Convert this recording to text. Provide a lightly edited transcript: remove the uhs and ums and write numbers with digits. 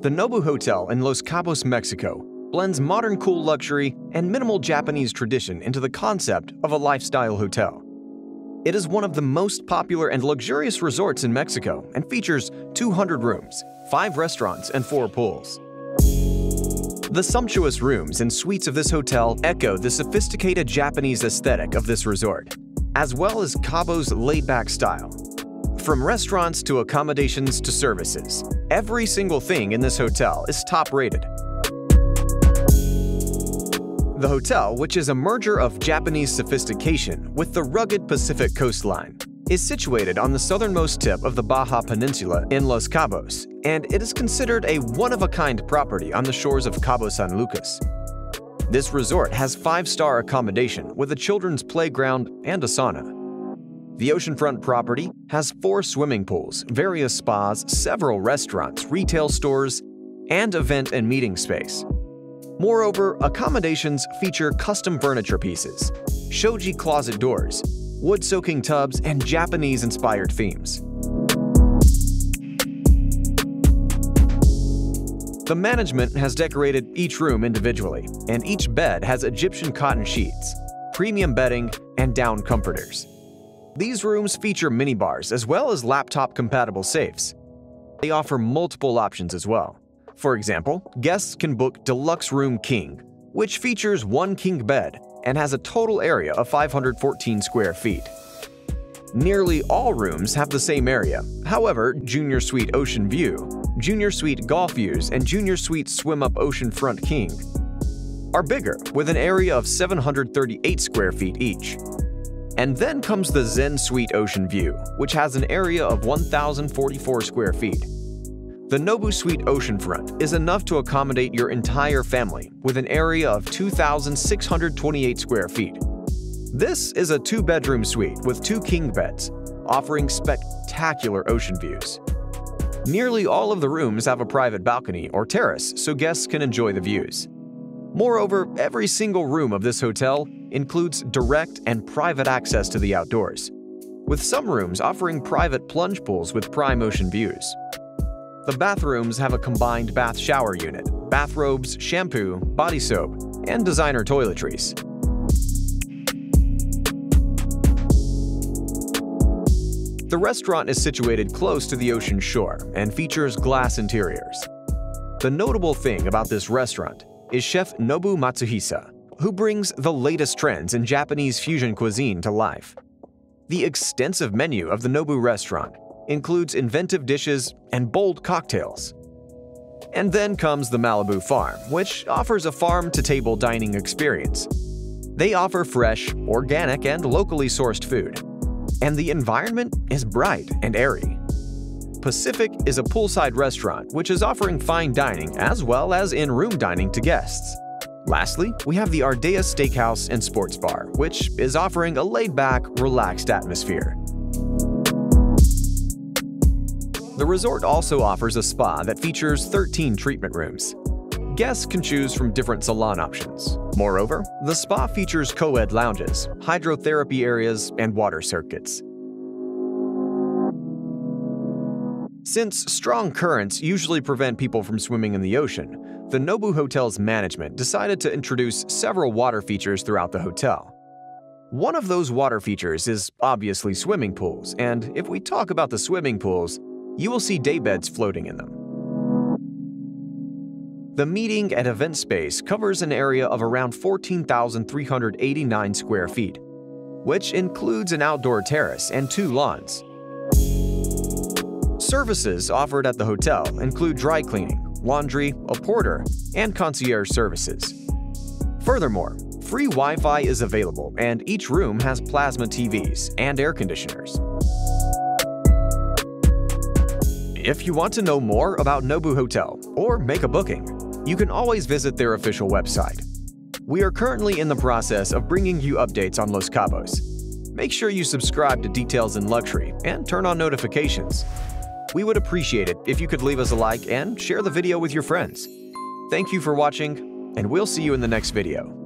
The Nobu Hotel in Los Cabos, Mexico, blends modern cool luxury and minimal Japanese tradition into the concept of a lifestyle hotel. It is one of the most popular and luxurious resorts in Mexico and features 200 rooms, 5 restaurants, and 4 pools. The sumptuous rooms and suites of this hotel echo the sophisticated Japanese aesthetic of this resort, as well as Cabo's laid-back style. From restaurants to accommodations to services, every single thing in this hotel is top-rated. The hotel, which is a merger of Japanese sophistication with the rugged Pacific coastline, is situated on the southernmost tip of the Baja Peninsula in Los Cabos, and it is considered a one-of-a-kind property on the shores of Cabo San Lucas. This resort has 5-star accommodation with a children's playground and a sauna. The oceanfront property has 4 swimming pools, various spas, several restaurants, retail stores, and event and meeting space. Moreover, accommodations feature custom furniture pieces, shoji closet doors, wood-soaking tubs, and Japanese-inspired themes. The management has decorated each room individually, and each bed has Egyptian cotton sheets, premium bedding, and down comforters. These rooms feature minibars as well as laptop-compatible safes. They offer multiple options as well. For example, guests can book Deluxe Room King, which features 1 king bed and has a total area of 514 square feet. Nearly all rooms have the same area. However, Junior Suite Ocean View, Junior Suite Golf Views, and Junior Suite Swim Up Oceanfront King are bigger, with an area of 738 square feet each. And then comes the Zen Suite Ocean View, which has an area of 1,044 square feet. The Nobu Suite Oceanfront is enough to accommodate your entire family with an area of 2,628 square feet. This is a 2-bedroom suite with 2 king beds, offering spectacular ocean views. Nearly all of the rooms have a private balcony or terrace so guests can enjoy the views. Moreover, every single room of this hotel includes direct and private access to the outdoors, with some rooms offering private plunge pools with prime ocean views. The bathrooms have a combined bath shower unit, bathrobes, shampoo, body soap, and designer toiletries. The restaurant is situated close to the ocean shore and features glass interiors. The notable thing about this restaurant is Chef Nobu Matsuhisa, who brings the latest trends in Japanese fusion cuisine to life. The extensive menu of the Nobu restaurant includes inventive dishes and bold cocktails. And then comes the Malibu Farm, which offers a farm-to-table dining experience. They offer fresh, organic, and locally sourced food, and the environment is bright and airy. Pacific is a poolside restaurant which is offering fine dining as well as in-room dining to guests. Lastly, we have the Ardea Steakhouse and Sports Bar, which is offering a laid-back, relaxed atmosphere. The resort also offers a spa that features 13 treatment rooms. Guests can choose from different salon options. Moreover, the spa features co-ed lounges, hydrotherapy areas, and water circuits. Since strong currents usually prevent people from swimming in the ocean, the Nobu Hotel's management decided to introduce several water features throughout the hotel. One of those water features is obviously swimming pools, and if we talk about the swimming pools, you will see daybeds floating in them. The meeting and event space covers an area of around 14,389 square feet, which includes an outdoor terrace and 2 lawns. Services offered at the hotel include dry cleaning, laundry, a porter, and concierge services. Furthermore, free Wi-Fi is available, and each room has plasma TVs and air conditioners. If you want to know more about Nobu Hotel or make a booking, you can always visit their official website. We are currently in the process of bringing you updates on Los Cabos. Make sure you subscribe to Details in Luxury and turn on notifications. We would appreciate it if you could leave us a like and share the video with your friends. Thank you for watching, and we'll see you in the next video.